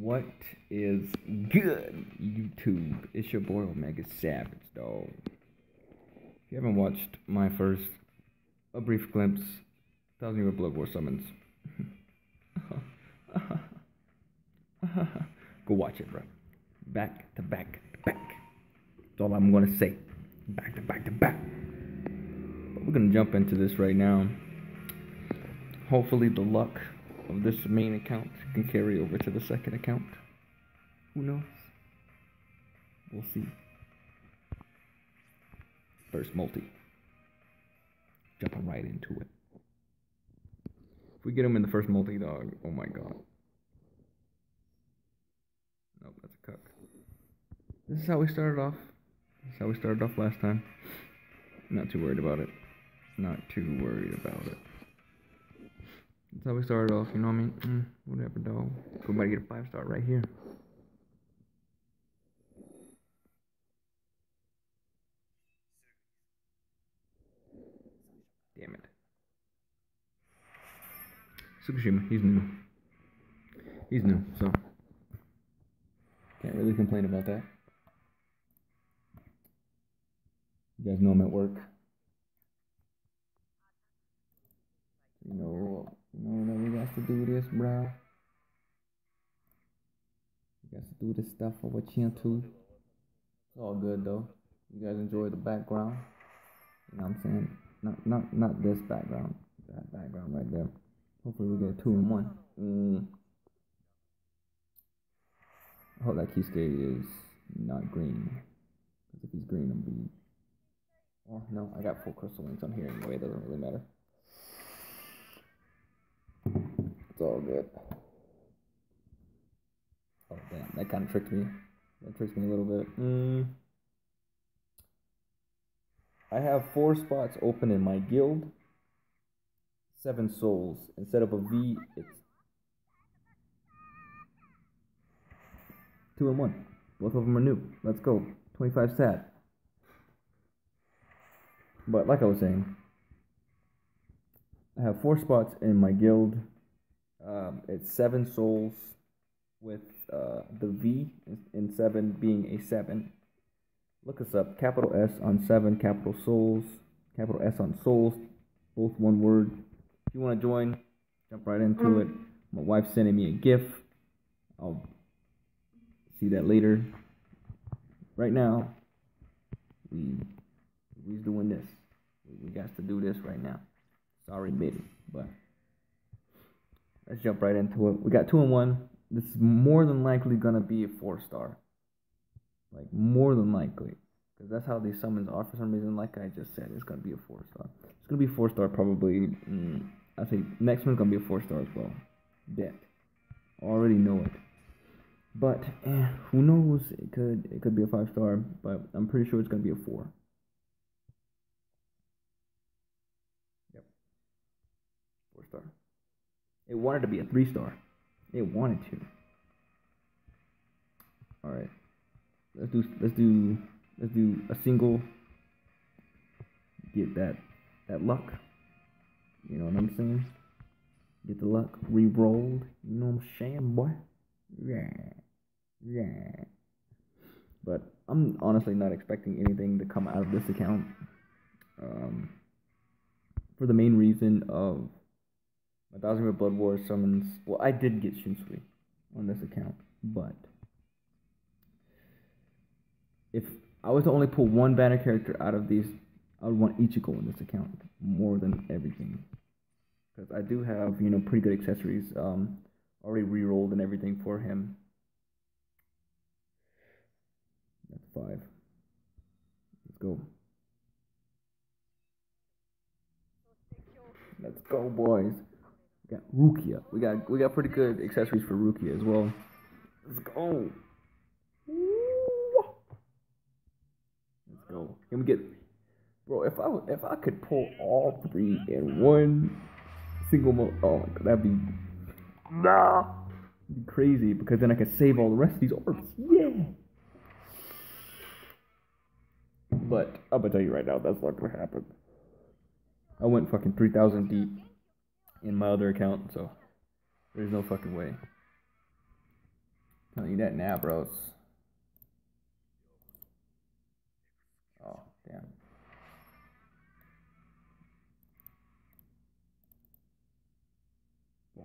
What is good, YouTube? It's your boy Omega Savage, dog. If you haven't watched my first, a brief glimpse, 1000-year Blood War summons, go watch it, bro. Back to back to back. That's all I'm gonna say. Back to back to back. But we're gonna jump into this right now. Hopefully, the luck of this main account can carry over to the second account. Who knows? We'll see. First multi. Jumping right into it. If we get him in the first multi, dog, oh my god. Nope, that's a cuck. This is how we started off. This is how we started off last time. Not too worried about it. Not too worried about it. That's how we started off, you know what I mean? Whatever, dog. We're about to get a 5-star right here. Damn it. Tsukushima, he's new. He's new, so can't really complain about that. You guys know I'm at work. You know that we got to do this, bro. We got to do this stuff for what you into. It's all good though. You guys enjoy the background. You know what I'm saying? Not this background. That background right there. Hopefully we get a 2-in-1. I hope that Kisuke is not green. Because if he's green, I'm being. Oh no, I got 4 crystal links on here anyway. It doesn't really matter. It's all good. Oh damn, that kind of tricked me. That tricked me a little bit. I have 4 spots open in my guild. 7 souls. Instead of a V, it's 2-in-1. Both of them are new. Let's go. 25 stat. But like I was saying, I have 4 spots in my guild. It's 7 souls with the V in 7 being a 7. Look us up. Capital S on 7, capital souls, capital S on souls, both one word. If you want to join, jump right into it. My wife's sending me a GIF. I'll see that later. Right now, we're doing this. We got to do this right now. Sorry, baby, but let's jump right into it. We got 2-in-1. This is more than likely gonna be a 4-star. Like more than likely, because that's how these summons are for some reason. Like I just said, it's gonna be a 4-star. It's gonna be 4-star probably. I say next one's gonna be a 4-star as well. Bet. Already know it. But who knows? It could be a 5-star, but I'm pretty sure it's gonna be a 4. Yep. 4-star. It wanted to be a 3-star. It wanted to. All right, let's do a single. Get that luck. You know what I'm saying? Get the luck re-rolled. You know what I'm saying, boy? Yeah. But I'm honestly not expecting anything to come out of this account. For the main reason of. My 1000-year Blood War summons. Well, I did get Shunsui on this account, but if I was to only pull one banner character out of these, I would want Ichigo in this account more than everything, because I do have, you know, pretty good accessories already re-rolled and everything for him. That's 5. Let's go. Let's go, boys. We got Rukia. We got pretty good accessories for Rukia as well. Let's go. Let's go. Can we get, bro? If I could pull all 3 in one single mode, oh my god, that'd be crazy, because then I could save all the rest of these orbs. Yeah. But I'm gonna tell you right now, that's not gonna happen. I went fucking 3,000 deep in my other account, so there's no fucking way. I don't need that now, bros. Oh, damn. Yeah.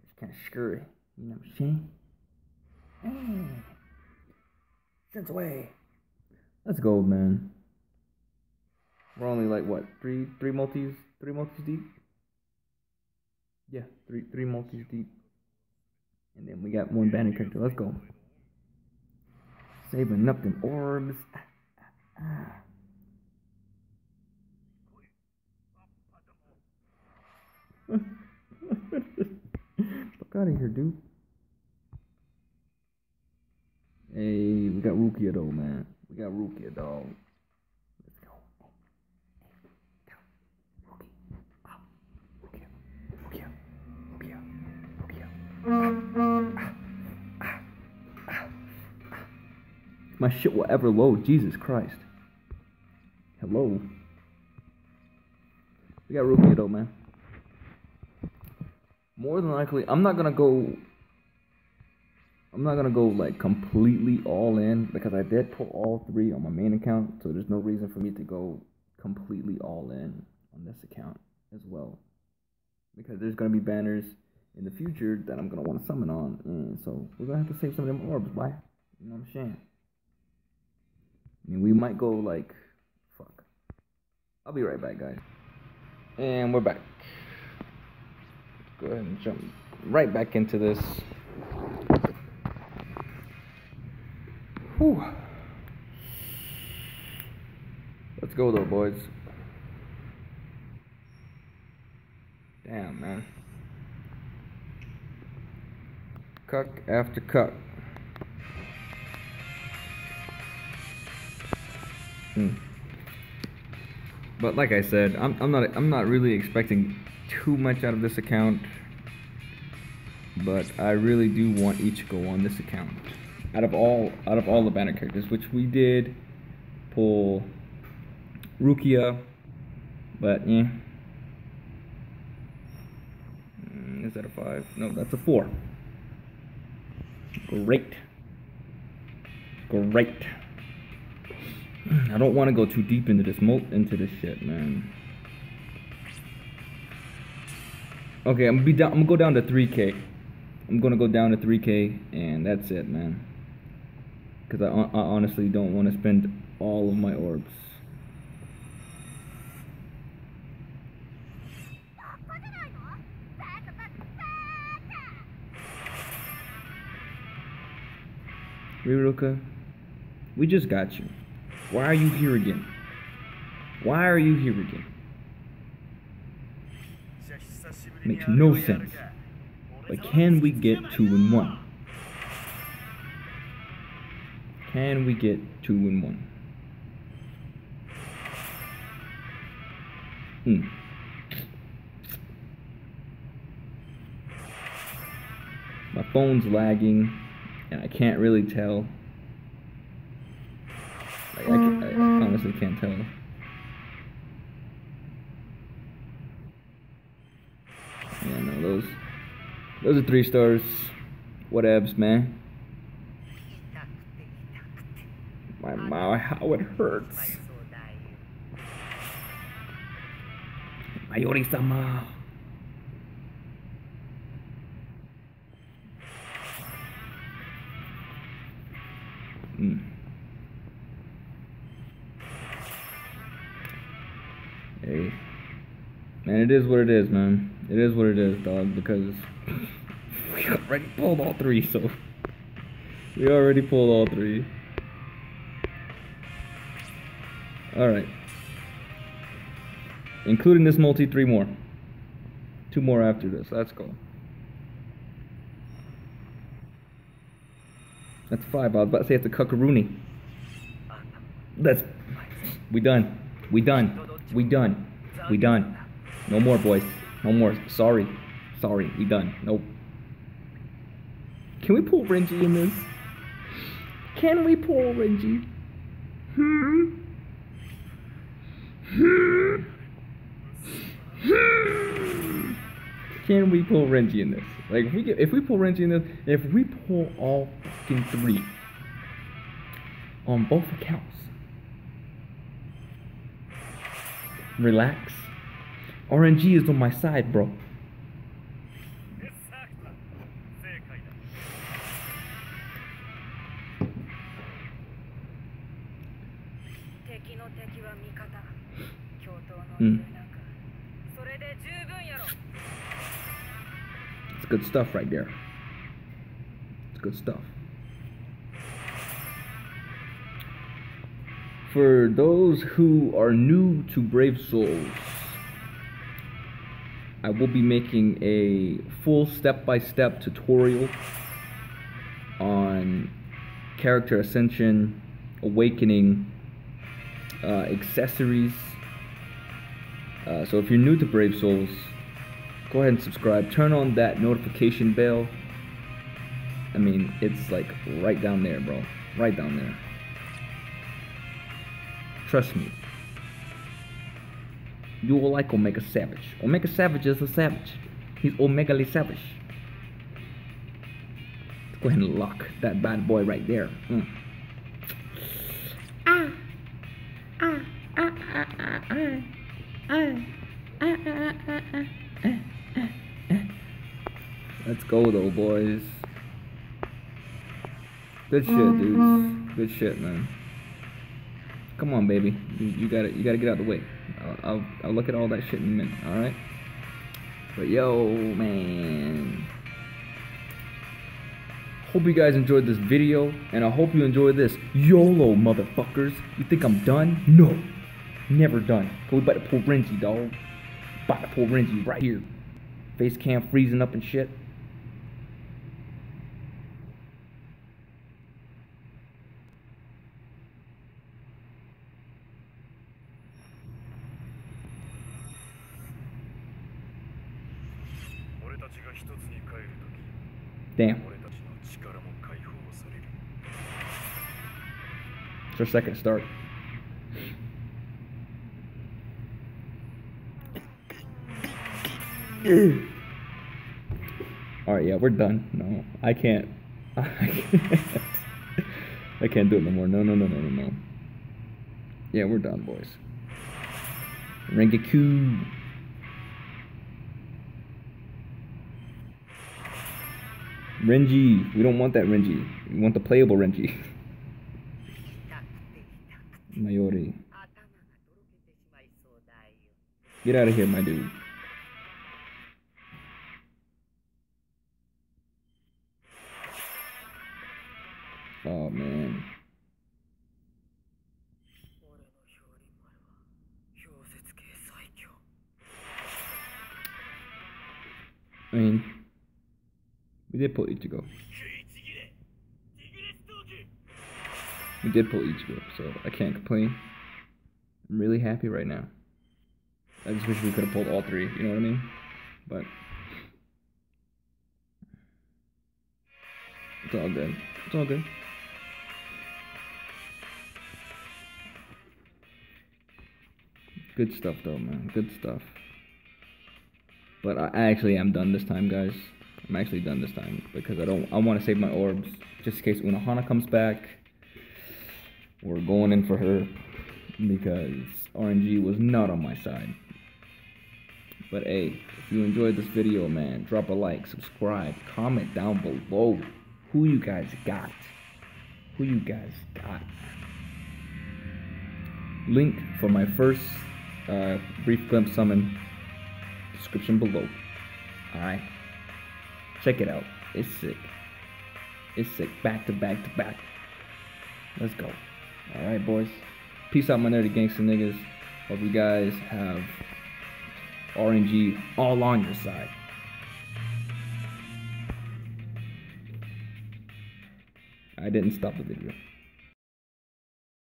That's kind of scary. You know what I'm saying? Hey. Sense away. Let's go, man. We're only like what, three multis deep? Yeah, three multis deep. And then we got one banner character. Let's go. Saving up them orbs. Fuck out of here, dude. Hey, we got Rukia though, man. We got Rukia, dog. Let's go. Rukia. My shit will ever load, Jesus Christ. Hello. We got Rukia though, man. More than likely, I'm not gonna go like completely all in, because I did pull all three on my main account, so there's no reason for me to go completely all in on this account as well, because there's gonna be banners in the future that I'm gonna want to summon on, and so we're gonna have to save some of them orbs, why? You know what I'm saying? I mean, we might go like, fuck. I'll be right back, guys. And we're back. Let's go ahead and jump right back into this. Whew. Let's go though, boys. Damn, man. Cuck after cuck. But like I said, I'm not really expecting too much out of this account, but I really do want Ichigo on this account. Out of all the banner characters, which we did pull Rukia, but yeah, is that a 5? No, that's a 4. Great. I don't want to go too deep into this shit, man. Okay, I'm gonna go down to 3K. I'm gonna go down to 3K, and that's it, man. Because I honestly don't want to spend all of my orbs. Riruka, we just got you. Why are you here again? Why are you here again? Makes no sense. But can we get 2 and 1? Can we get 2 and 1? My phone's lagging, and I can't really tell. I honestly can't tell. Yeah, no, those are 3 stars. Whatevs, man. My, how it hurts. Mayuri-sama. Hey, man, it is what it is, man. It is what it is, dog, because we already pulled all 3, so we already pulled all 3. Alright. Including this multi, 3 more. 2 more after this. Let's go. That's 5. I was about to say it's a cuckaroony. We done. No more, boys. No more. Sorry. We done. Nope. Can we pull Renji in this? Can we pull Renji? can we pull Renji in this? Like, if we pull all fucking three on both accounts, relax. RNG is on my side, bro. It's good stuff right there. It's good stuff. For those who are new to Brave Souls, I will be making a full step-by-step tutorial on character ascension, awakening, accessories. So if you're new to Brave Souls, go ahead and subscribe. Turn on that notification bell. I mean, it's like right down there, bro. Right down there. Trust me. You will like Omega Savage. Omega Savage is a savage. He's omegally savage. Let's go ahead and lock that bad boy right there. Let's go though, boys. Good shit, dudes. Good shit, man. Come on, baby. You gotta get out of the way. I'll look at all that shit in a minute, alright? But yo, man. Hope you guys enjoyed this video, and I hope you enjoy this. YOLO, motherfuckers. You think I'm done? No. Never done. We about to pull Renji, dog. About to pull Renji right here. Face cam freezing up and shit. Damn. It's our second start. Alright, yeah, we're done. No, I can't. I can't do it no more. No. Yeah, we're done, boys. Rengeku. Renji. We don't want that Renji. We want the playable Renji. Mayuri. Get out of here, my dude. Oh, man. I mean, we did pull Ichigo. So I can't complain. I'm really happy right now. I just wish we could have pulled all three, you know what I mean? But it's all good. It's all good. Good stuff though, man. Good stuff. But I actually am done this time, guys. I'm actually done this time because I want to save my orbs just in case Unohana comes back. We're going in for her because RNG was not on my side. But hey, if you enjoyed this video, man, drop a like, subscribe, comment down below who you guys got. Link for my first brief glimpse summon, description below. Alright. Check it out. It's sick. Back to back to back. Let's go. Alright, boys. Peace out, my nerdy gangster niggas. Hope you guys have RNG all on your side. I didn't stop the video.